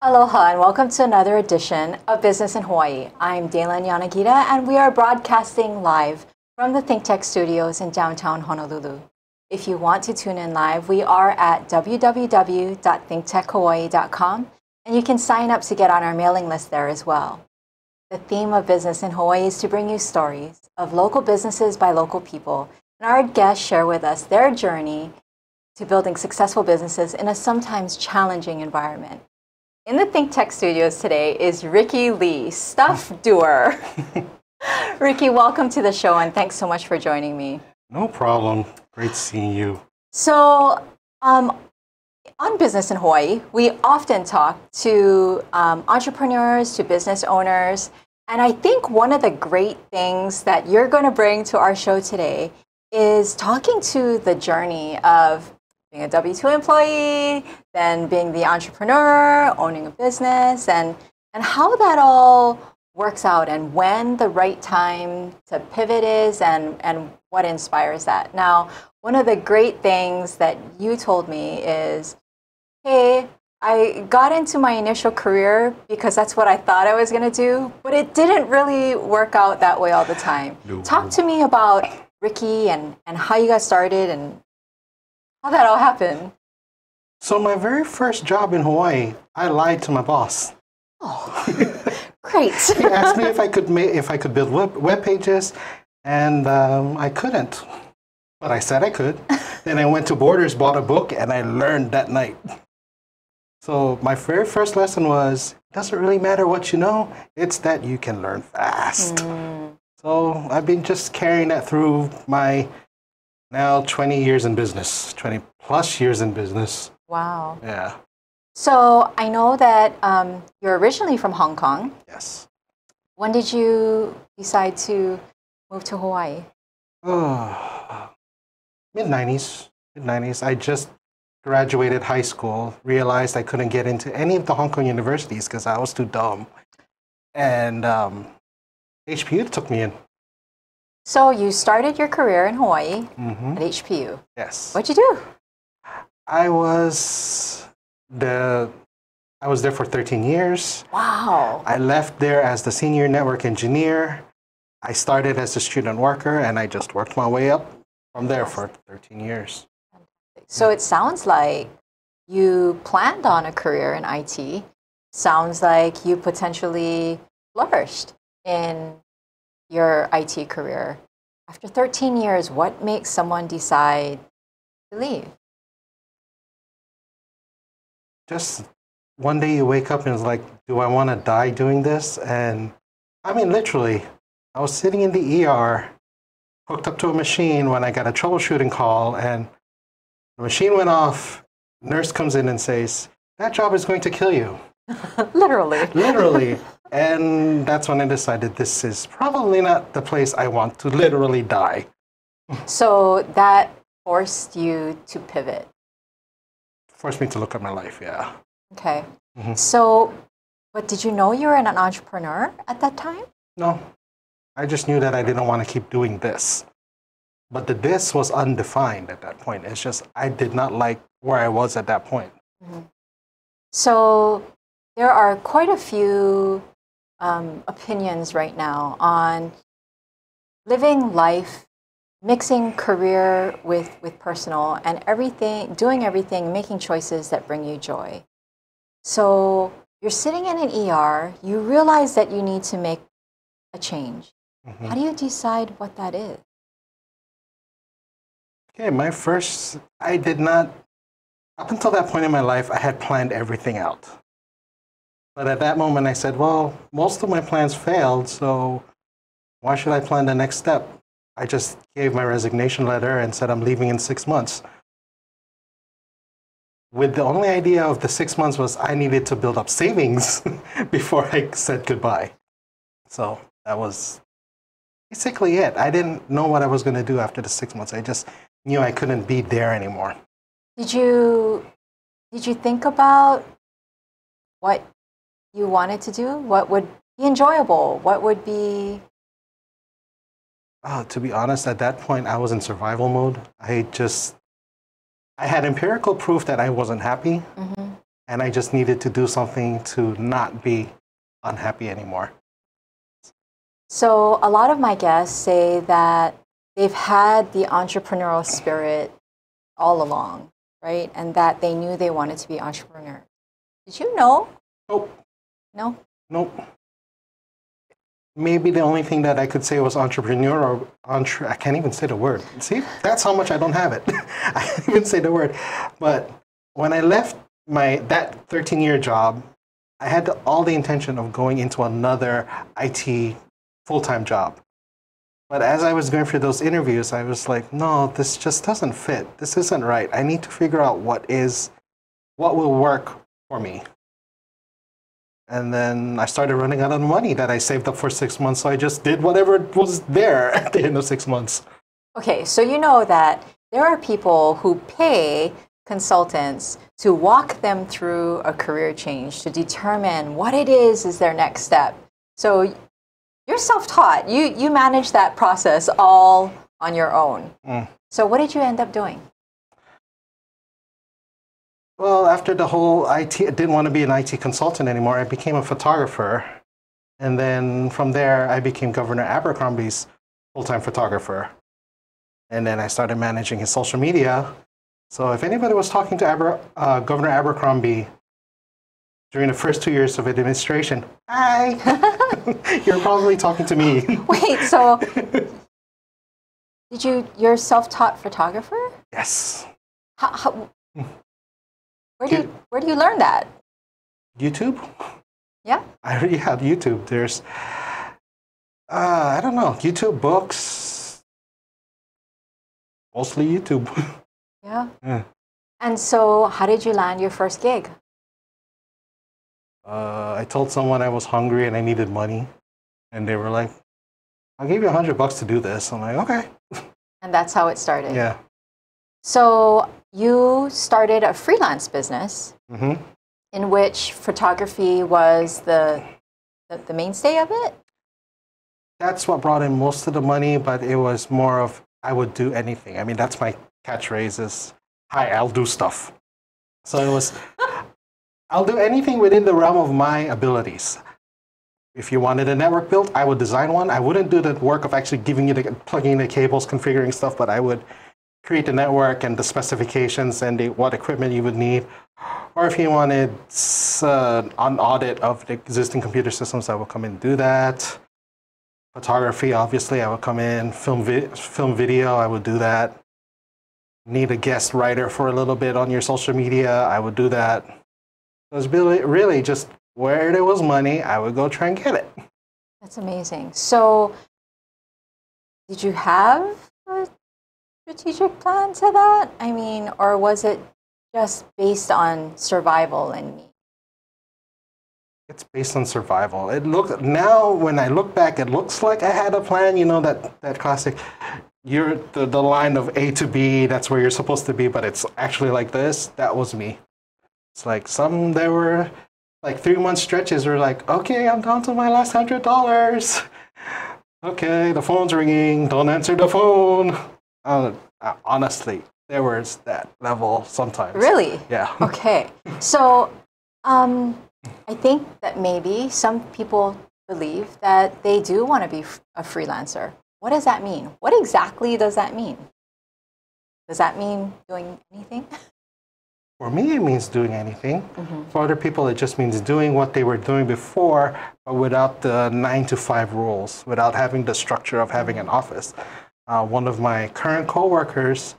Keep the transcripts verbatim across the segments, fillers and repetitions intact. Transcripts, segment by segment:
Aloha and welcome to another edition of Business in Hawaii. I'm Dailyn Yanagida and we are broadcasting live from the ThinkTech studios in downtown Honolulu. If you want to tune in live, we are at w w w dot think tech hawaii dot com and you can sign up to get on our mailing list there as well. The theme of Business in Hawaii is to bring you stories of local businesses by local people, and our guests share with us their journey to building successful businesses in a sometimes challenging environment. In the ThinkTech studios today is Ricky Li, stuff doer. Ricky, welcome to the show and thanks so much for joining me. No problem. Great seeing you. So, um, on Business in Hawaii, we often talk to um, entrepreneurs, to business owners, and I think one of the great things that you're going to bring to our show today is talking to the journey of being a W two employee, then being the entrepreneur, owning a business, and, and how that all works out and when the right time to pivot is and, and what inspires that. Now, one of the great things that you told me is, hey, I got into my initial career because that's what I thought I was going to do, but it didn't really work out that way all the time. No. Talk to me about Ricky and, and how you got started and how that all happened. So my very first job in Hawaii, I lied to my boss. Oh, great. He asked me if I could make, if I could build web, web pages, and um, I couldn't. But I said I could. Then I went to Borders, bought a book, and I learned that night. So my very first lesson was, it doesn't really matter what you know, it's that you can learn fast. Mm. So I've been just carrying that through my now twenty years in business, twenty plus years in business. Wow. Yeah. So I know that um, you're originally from Hong Kong. Yes. When did you decide to move to Hawaii? Oh, mid nineties. Mid nineties. I just graduated high school, realized I couldn't get into any of the Hong Kong universities because I was too dumb. And um, H P U took me in. So you started your career in Hawaii mm-hmm. at H P U. Yes. What'd you do? I was the I was there for thirteen years. Wow. I left there as the senior network engineer. I started as a student worker, and I just worked my way up from there for thirteen years. So it sounds like you planned on a career in I T. Sounds like you potentially flourished in your I T career. After thirteen years, what makes someone decide to leave? Just one day you wake up and it's like, do I want to die doing this? And I mean, literally, I was sitting in the E R, hooked up to a machine when I got a troubleshooting call, and the machine went off. Nurse comes in and says, that job is going to kill you. Literally. Literally. And that's when I decided this is probably not the place I want to literally die. So that forced you to pivot? Forced me to look at my life, yeah. Okay. Mm-hmm. So, but did you know you were an entrepreneur at that time? No. I just knew that I didn't want to keep doing this. But the this was undefined at that point. It's just I did not like where I was at that point. Mm-hmm. So there are quite a few Um, opinions right now on living life, mixing career with, with personal, and everything, doing everything, making choices that bring you joy. So you're sitting in an E R, you realize that you need to make a change. Mm-hmm. How do you decide what that is? Okay, my first, I did not, up until that point in my life, I had planned everything out. But at that moment, I said, well, most of my plans failed, so why should I plan the next step? I just gave my resignation letter and said I'm leaving in six months. With the only idea of the six months was I needed to build up savings before I said goodbye. So that was basically it. I didn't know what I was going to do after the six months. I just knew I couldn't be there anymore. Did you, did you think about what you wanted to do? What would be enjoyable? What would be... Oh, to be honest, at that point, I was in survival mode. I just... I had empirical proof that I wasn't happy. Mm-hmm. and I just needed to do something to not be unhappy anymore. So a lot of my guests say that they've had the entrepreneurial spirit all along, right? And that they knew they wanted to be entrepreneurs. Did you know? Nope. No? Nope. Maybe the only thing that I could say was entrepreneur or entre I can't even say the word. See, that's how much I don't have it. I can't even say the word. But when I left my that thirteen-year job, I had the, all the intention of going into another I T full-time job. But as I was going through those interviews, I was like, no, this just doesn't fit. This isn't right. I need to figure out what is, what will work for me. And then I started running out of money that I saved up for six months. So I just did whatever was there at the end of six months. Okay, so you know that there are people who pay consultants to walk them through a career change to determine what it is is their next step. So you're self-taught. You, you manage that process all on your own. Mm. So what did you end up doing? Well, after the whole I T, I didn't want to be an I T consultant anymore. I became a photographer. And then from there, I became Governor Abercrombie's full-time photographer. And then I started managing his social media. So if anybody was talking to Aber, uh, Governor Abercrombie during the first two years of administration, hi, you're probably talking to me. Wait, so did you, you're a self-taught photographer? Yes. How, how, Where do you, where do you learn that? YouTube. Yeah. I already have YouTube. There's, uh, I don't know, YouTube books, mostly YouTube. Yeah. Yeah. And so, how did you land your first gig? Uh, I told someone I was hungry and I needed money, and they were like, "I'll give you a hundred bucks to do this." I'm like, "Okay." And that's how it started. Yeah. So you started a freelance business, mm-hmm, in which photography was the, the, the mainstay of it? That's what brought in most of the money, but it was more of, I would do anything. I mean, that's my catchphrase is, hi, I'll do stuff. So it was, I'll do anything within the realm of my abilities. If you wanted a network built, I would design one. I wouldn't do the work of actually giving you the, plugging the cables, configuring stuff, but I would create the network and the specifications and the, what equipment you would need. Or if you wanted uh, an audit of the existing computer systems, I would come in and do that. Photography, obviously, I would come in. Film, vi film video, I would do that. Need a guest writer for a little bit on your social media, I would do that. It was really, really just where there was money, I would go try and get it. That's amazing. So did you have a strategic plan to that? I mean, or was it just based on survival and me? It's based on survival. It looked, now when I look back, it looks like I had a plan, you know, that, that classic, you're the, the line of A to B, that's where you're supposed to be, but it's actually like this. That was me. It's like some, there were like three month stretches where like, okay, I'm down to my last hundred dollars. Okay, the phone's ringing, don't answer the phone. Uh, honestly, there was that level sometimes. Really? Yeah. Okay. So um, I think that maybe some people believe that they do want to be a freelancer. What does that mean? What exactly does that mean? Does that mean doing anything? For me, it means doing anything. Mm-hmm. For other people, it just means doing what they were doing before, but without the nine to five rules, without having the structure of having an office. Uh, one of my current coworkers,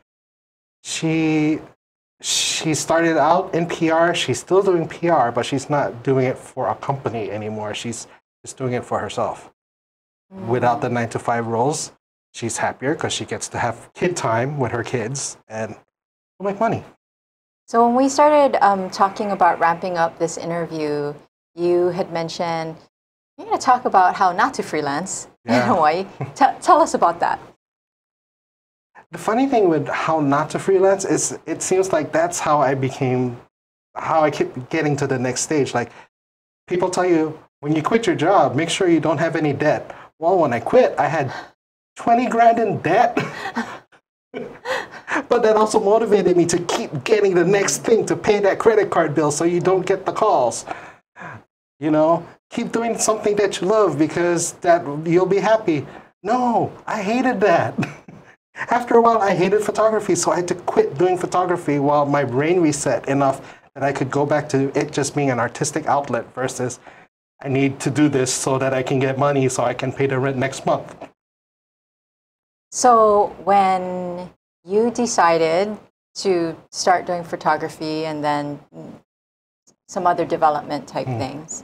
she, she started out in P R. She's still doing P R, but she's not doing it for a company anymore. She's just doing it for herself. Mm-hmm. Without the nine to five rules, she's happier because she gets to have kid time with her kids and will make money. So when we started um, talking about ramping up this interview, you had mentioned you're going to talk about how not to freelance, yeah, in Hawaii. T tell us about that. The funny thing with how not to freelance is it seems like that's how I became, how I keep getting to the next stage. Like people tell you, when you quit your job, make sure you don't have any debt. Well, when I quit, I had twenty grand in debt. But that also motivated me to keep getting the next thing to pay that credit card bill so you don't get the calls. You know, keep doing something that you love because that you'll be happy. No, I hated that. After a while, I hated photography, so I had to quit doing photography while my brain reset enough that I could go back to it just being an artistic outlet versus I need to do this so that I can get money so I can pay the rent next month. So when you decided to start doing photography and then some other development type mm. things,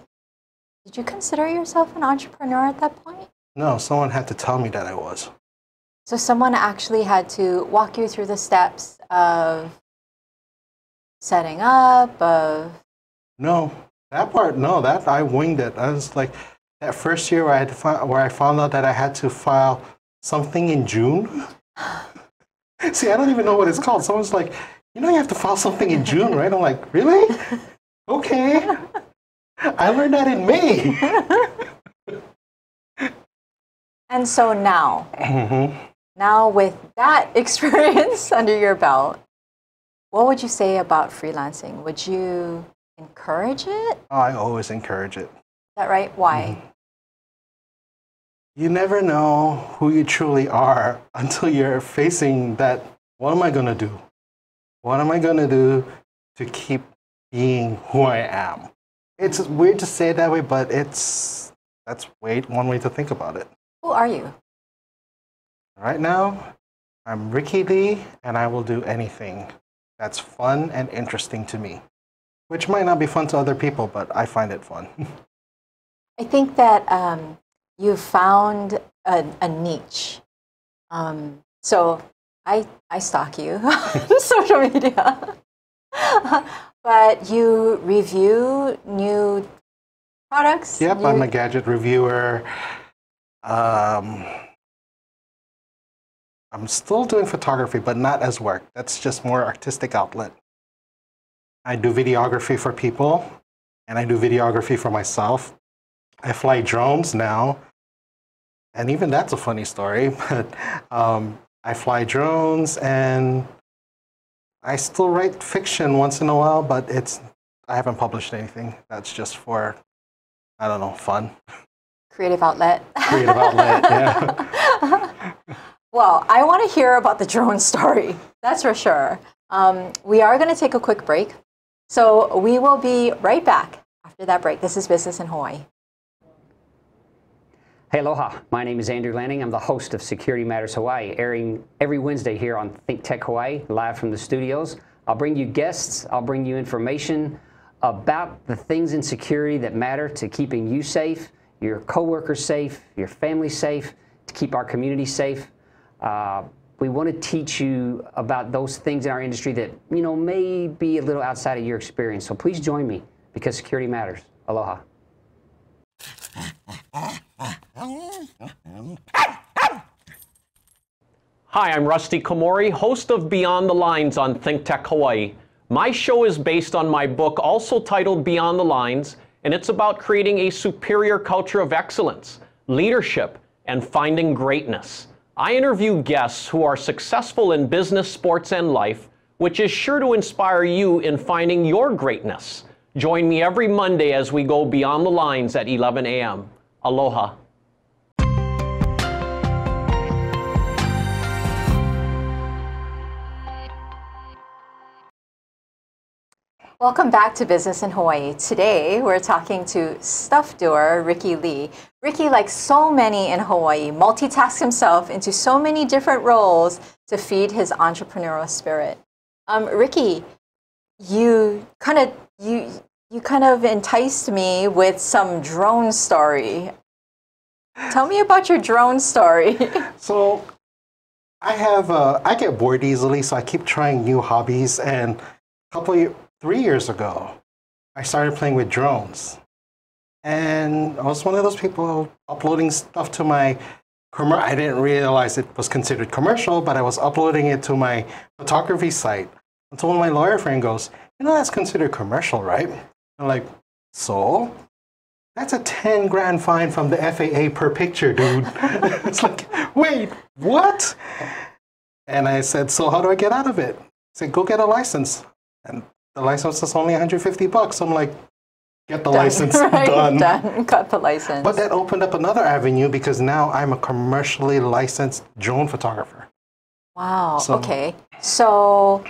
did you consider yourself an entrepreneur at that point? No, someone had to tell me that I was. So someone actually had to walk you through the steps of setting up, of... No, that part, no, that I winged it. I was like, that first year where I, had to find, where I found out that I had to file something in June. See, I don't even know what it's called. Someone's like, you know you have to file something in June, right? I'm like, really? Okay. I learned that in May. And so now, mm-hmm. now with that experience under your belt, what would you say about freelancing? Would you encourage it? Oh, I always encourage it. Is that right? Why? Mm. You never know who you truly are until you're facing that, what am I going to do? What am I going to do to keep being who I am? It's weird to say it that way, but it's, that's way, one way to think about it. Who are you? Right now, I'm Ricky Li, and I will do anything that's fun and interesting to me, which might not be fun to other people, but I find it fun. I think that um, you found a, a niche. Um, so I, I stalk you on social media. But you review new products? Yep, you... I'm a gadget reviewer. Um, I'm still doing photography, but not as work. That's just more artistic outlet. I do videography for people, and I do videography for myself. I fly drones now, and even that's a funny story, but um, I fly drones and I still write fiction once in a while, but it's, I haven't published anything. That's just for, I don't know, fun. Creative outlet. Creative outlet, yeah. Well, I want to hear about the drone story, that's for sure. Um, we are going to take a quick break, so we will be right back after that break. This is Business in Hawaii. Hey, aloha. My name is Andrew Lanning. I'm the host of Security Matters Hawaii, airing every Wednesday here on ThinkTech Hawaii, live from the studios. I'll bring you guests. I'll bring you information about the things in security that matter to keeping you safe, your coworkers safe, your family safe, to keep our community safe. Uh, we want to teach you about those things in our industry that, you know, may be a little outside of your experience. So please join me, because security matters. Aloha. Hi, I'm Rusty Komori, host of Beyond the Lines on ThinkTech Hawaii. My show is based on my book, also titled Beyond the Lines, and it's about creating a superior culture of excellence, leadership, and finding greatness. I interview guests who are successful in business, sports, and life, which is sure to inspire you in finding your greatness. Join me every Monday as we go Beyond the Lines at eleven A M Aloha. Welcome back to Business in Hawaii. Today, we're talking to stuff doer Ricky Li. Ricky, like so many in Hawaii, multitasks himself into so many different roles to feed his entrepreneurial spirit. Um, Ricky, you kind of you you kind of enticed me with some drone story. Tell me about your drone story. So, I have uh, I get bored easily, so I keep trying new hobbies. And a couple of years, Three years ago, I started playing with drones. And I was one of those people uploading stuff to my, I didn't realize it was considered commercial, but I was uploading it to my photography site. Until my lawyer friend goes, you know, that's considered commercial, right? I'm like, so? That's a ten grand fine from the F A A per picture, dude. It's like, wait, what? And I said, so how do I get out of it? I said, go get a license. And the license was only one hundred fifty bucks. I'm like, get the done, license, right? done. done. Got the license. But that opened up another avenue because now I'm a commercially licensed drone photographer. Wow, so, okay. So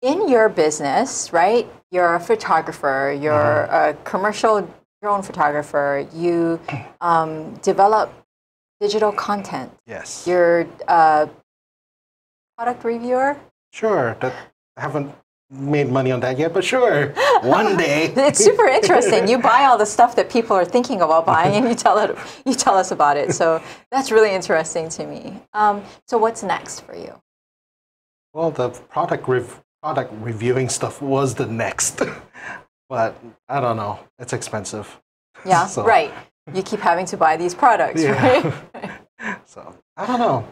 in your business, right, you're a photographer, you're mm-hmm. a commercial drone photographer, you um, develop digital content. Yes. You're a product reviewer? Sure. That, I haven't made money on that yet, but sure, one day. It's super interesting. You buy all the stuff that people are thinking about buying and you tell, it, you tell us about it. So that's really interesting to me. Um, so what's next for you? Well, the product, rev product reviewing stuff was the next, but I don't know. It's expensive. Yeah, so. Right. You keep having to buy these products, yeah. right? So, I don't know.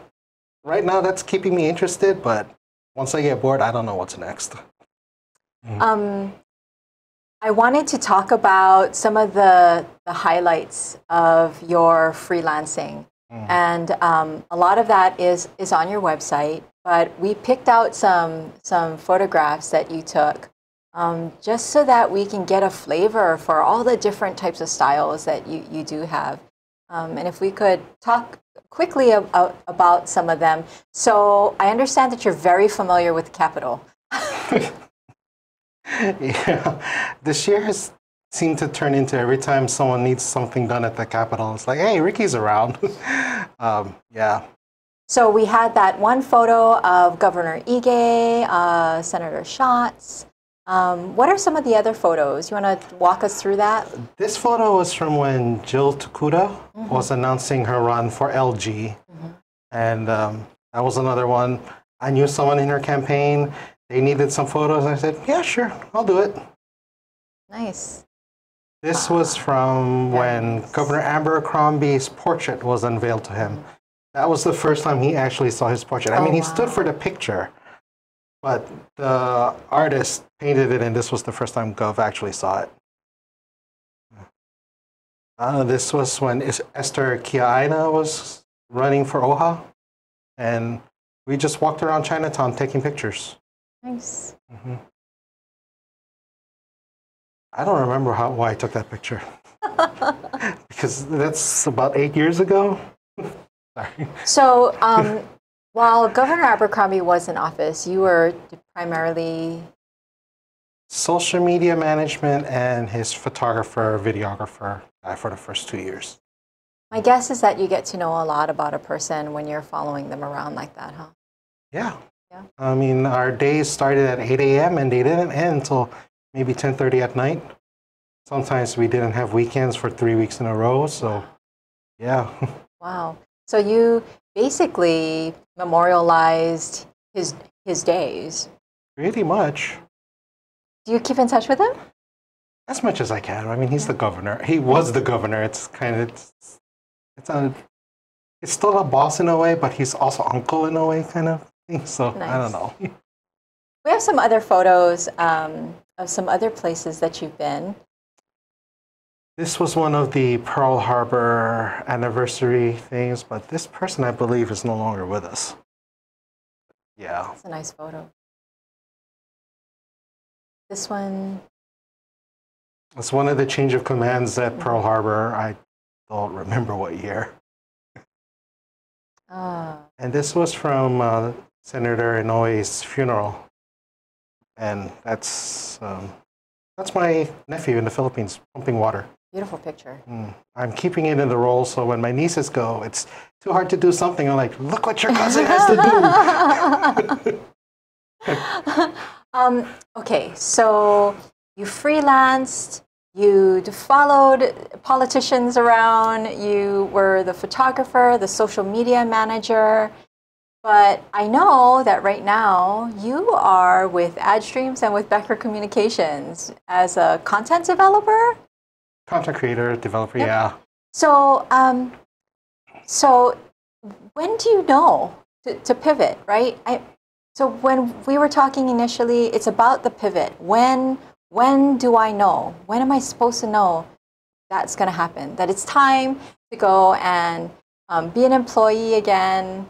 Right now, that's keeping me interested, but once I get bored, I don't know what's next. Mm-hmm. um, I wanted to talk about some of the, the highlights of your freelancing. Mm-hmm. And um, a lot of that is, is on your website, but we picked out some, some photographs that you took. Um, just so that we can get a flavor for all the different types of styles that you, you do have. Um, and if we could talk quickly about, about some of them. So I understand that you're very familiar with Capital. Yeah. This year has seemed to turn into every time someone needs something done at the Capitol, it's like, hey, Ricky's around. um, yeah. So we had that one photo of Governor Ige, uh, Senator Schatz. Um, what are some of the other photos? You want to walk us through that? This photo was from when Jill Tokuda mm-hmm. was announcing her run for L G. Mm-hmm. And um, that was another one. I knew someone in her campaign. They needed some photos. I said, yeah, sure, I'll do it. Nice. This ah, was from when nice. Governor Abercrombie's portrait was unveiled to him. That was the first time he actually saw his portrait. Oh, I mean, he wow. stood for the picture. But the artist painted it, and this was the first time Gov actually saw it. Uh, this was when Esther Kiaina was running for O H A, and we just walked around Chinatown taking pictures. Nice. Mm-hmm. I don't remember how, why I took that picture, because that's about eight years ago. Sorry. So. Um... While Governor Abercrombie was in office, you were primarily? Social media management and his photographer, videographer uh, for the first two years. My guess is that you get to know a lot about a person when you're following them around like that, huh? Yeah. Yeah. I mean, our days started at eight A M and they didn't end until maybe ten thirty at night. Sometimes we didn't have weekends for three weeks in a row, so yeah. Wow. So you basically memorialized his his days. Pretty much. Do you keep in touch with him? As much as I can. I mean, he's yeah. the governor. He was the governor. It's kind of it's it's, a, it's still a boss in a way, but he's also uncle in a way, kind of thing. So nice. I don't know. We have some other photos um, of some other places that you've been. This was one of the Pearl Harbor anniversary things, but this person, I believe, is no longer with us. Yeah. That's a nice photo. This one? That's one of the change of commands at Pearl Harbor. I don't remember what year. Ah. And this was from uh, Senator Inouye's funeral. And that's, um, that's my nephew in the Philippines, pumping water. Beautiful picture. Mm. I'm keeping it in the roll, so when my nieces go, it's too hard to do something. I'm like, look what your cousin has to do. um, okay, so you freelanced, you followed politicians around, you were the photographer, the social media manager, but I know that right now you are with AdStreams and with Becker Communications as a content developer? Content creator, developer, yep. yeah. So, um, so when do you know to, to pivot, right? I, so when we were talking initially, it's about the pivot. When, when do I know? When am I supposed to know that's going to happen? That it's time to go and um, be an employee again?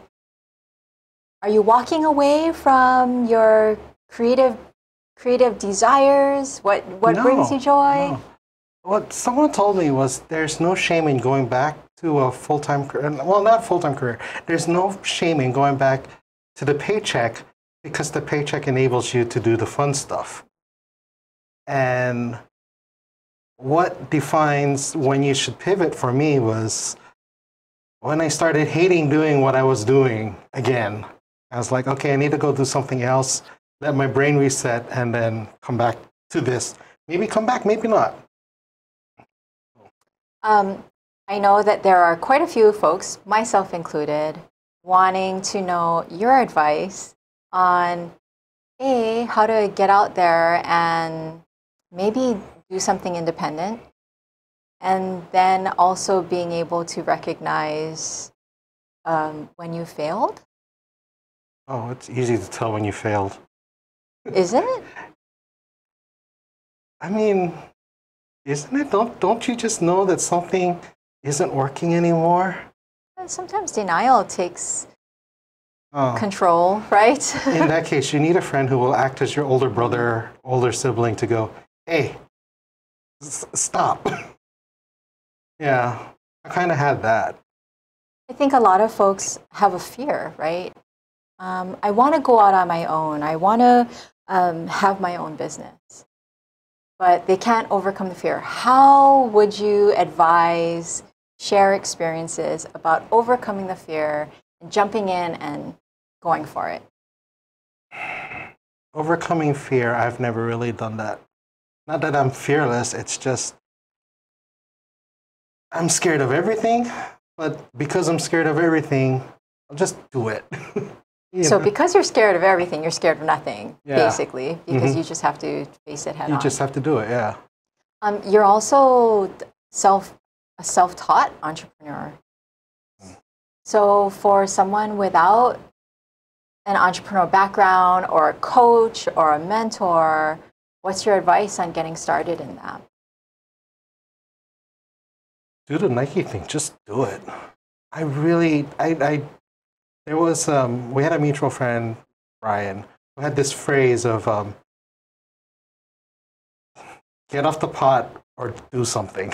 Are you walking away from your creative creative desires? What what no, brings you joy? No. What someone told me was there's no shame in going back to a full-time career. Well, not full-time career. There's no shame in going back to the paycheck because the paycheck enables you to do the fun stuff. And what defines when you should pivot for me was when I started hating doing what I was doing again. I was like, okay, I need to go do something else, let my brain reset, and then come back to this. Maybe come back, maybe not. Um, I know that there are quite a few folks, myself included, wanting to know your advice on, A, how to get out there and maybe do something independent, and then also being able to recognize um, when you failed. Oh, it's easy to tell when you failed. Is it? I mean, isn't it? Don't, don't you just know that something isn't working anymore? Sometimes denial takes oh. control, right? In that case, you need a friend who will act as your older brother, older sibling to go, hey, s stop. Yeah, I kind of had that. I think a lot of folks have a fear, right? Um, I want to go out on my own. I want to um, have my own business. But they can't overcome the fear. How would you advise, share experiences about overcoming the fear and jumping in and going for it? Overcoming fear, I've never really done that. Not that I'm fearless, it's just I'm scared of everything, but because I'm scared of everything, I'll just do it. You so know. Because you're scared of everything, you're scared of nothing, yeah. basically, because mm-hmm. you just have to face it head you on. You just have to do it, yeah. Um, you're also self, a self-taught entrepreneur. Mm. So for someone without an entrepreneurial background or a coach or a mentor, what's your advice on getting started in that? Do the Nike thing. Just do it. I really, I... I There was, um, we had a mutual friend, Brian, who had this phrase of, um, get off the pot or do something.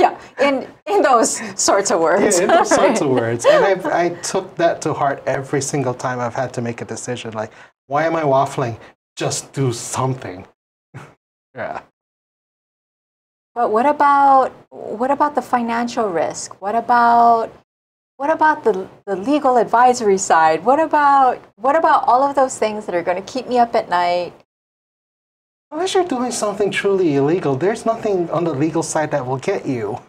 Yeah, in, in those sorts of words. Yeah, in those sorts of words. And I've, I took that to heart every single time I've had to make a decision. Like, why am I waffling? Just do something. Yeah. But what about, what about the financial risk? What about... What about the, the legal advisory side? What about, what about all of those things that are going to keep me up at night? Unless you're doing something truly illegal, there's nothing on the legal side that will get you.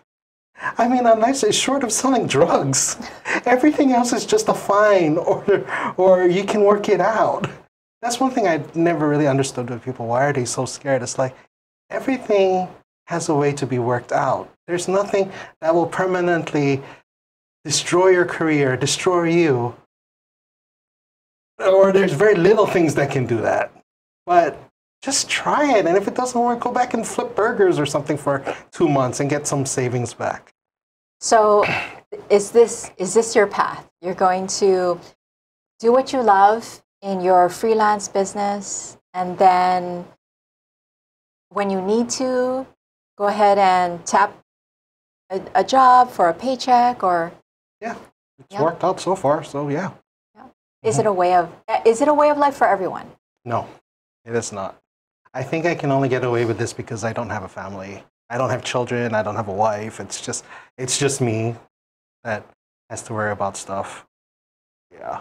I mean, unless it's short of selling drugs. Everything else is just a fine or, or you can work it out. That's one thing I never really understood with people. Why are they so scared? It's like everything has a way to be worked out. There's nothing that will permanently destroy your career, destroy you. Or there's very little things that can do that. But just try it. And if it doesn't work, go back and flip burgers or something for two months and get some savings back. So is this, is this your path? You're going to do what you love in your freelance business, and then when you need to, go ahead and tap a, a job for a paycheck or... Yeah, it's yeah. worked out so far, so yeah. yeah. Is mm-hmm. it a way of is it a way of life for everyone? No, it is not. I think I can only get away with this because I don't have a family. I don't have children. I don't have a wife. It's just it's just me that has to worry about stuff. Yeah.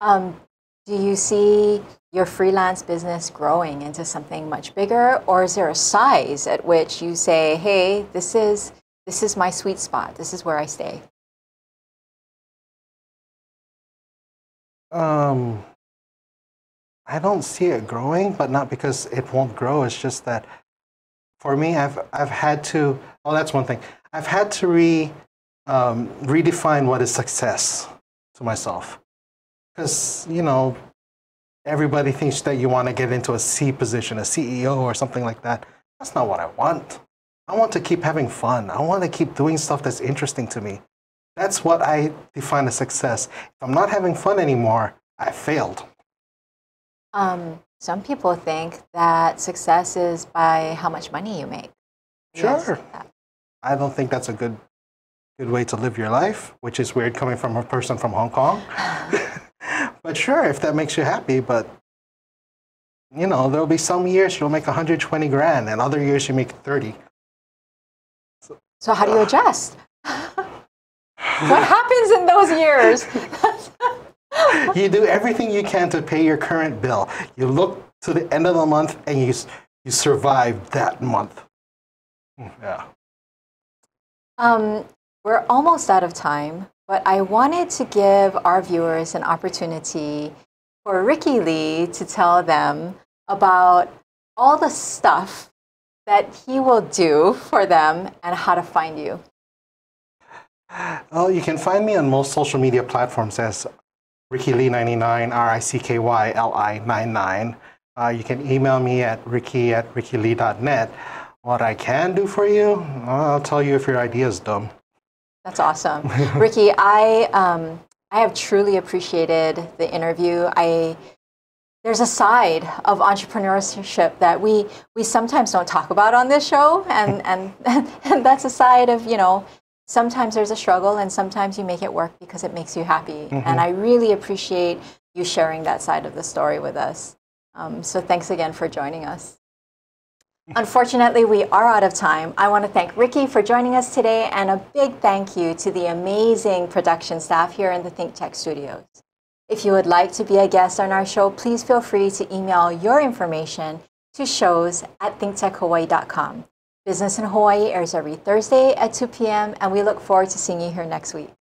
Um, do you see your freelance business growing into something much bigger, or is there a size at which you say, "Hey, this is this is my sweet spot. This is where I stay"? Um, I don't see it growing, but not because it won't grow. It's just that for me, I've, I've had to, oh, that's one thing. I've had to re, um, redefine what is success to myself. Because, you know, everybody thinks that you want to get into a C position, a C E O or something like that. That's not what I want. I want to keep having fun. I want to keep doing stuff that's interesting to me. That's what I define as success. If I'm not having fun anymore, I failed. Um, some people think that success is by how much money you make. Sure. I don't think that's a good, good way to live your life, which is weird coming from a person from Hong Kong. But sure, if that makes you happy, but you know, there'll be some years you'll make one hundred twenty grand and other years you make thirty. So, so how do you adjust? What happens in those years? You do everything you can to pay your current bill. You look to the end of the month and you, you survive that month. Yeah. Um, we're almost out of time, but I wanted to give our viewers an opportunity for Ricky Li to tell them about all the stuff that he will do for them and how to find you. Well, you can find me on most social media platforms as Ricky Li ninety-nine, R I C K Y L I ninety-nine. Uh, you can email me at ricky at ricky li dot net. What I can do for you, I'll tell you if your idea is dumb. That's awesome. Ricky, I, um, I have truly appreciated the interview. I, there's a side of entrepreneurship that we, we sometimes don't talk about on this show, and, and, and that's a side of, you know, sometimes there's a struggle and sometimes you make it work because it makes you happy. Mm-hmm. And I really appreciate you sharing that side of the story with us. Um, so thanks again for joining us. Unfortunately, we are out of time. I want to thank Ricky for joining us today, and a big thank you to the amazing production staff here in the ThinkTech Studios. If you would like to be a guest on our show, please feel free to email your information to shows at thinktech hawaii dot com. Business in Hawaii airs every Thursday at two p m, and we look forward to seeing you here next week.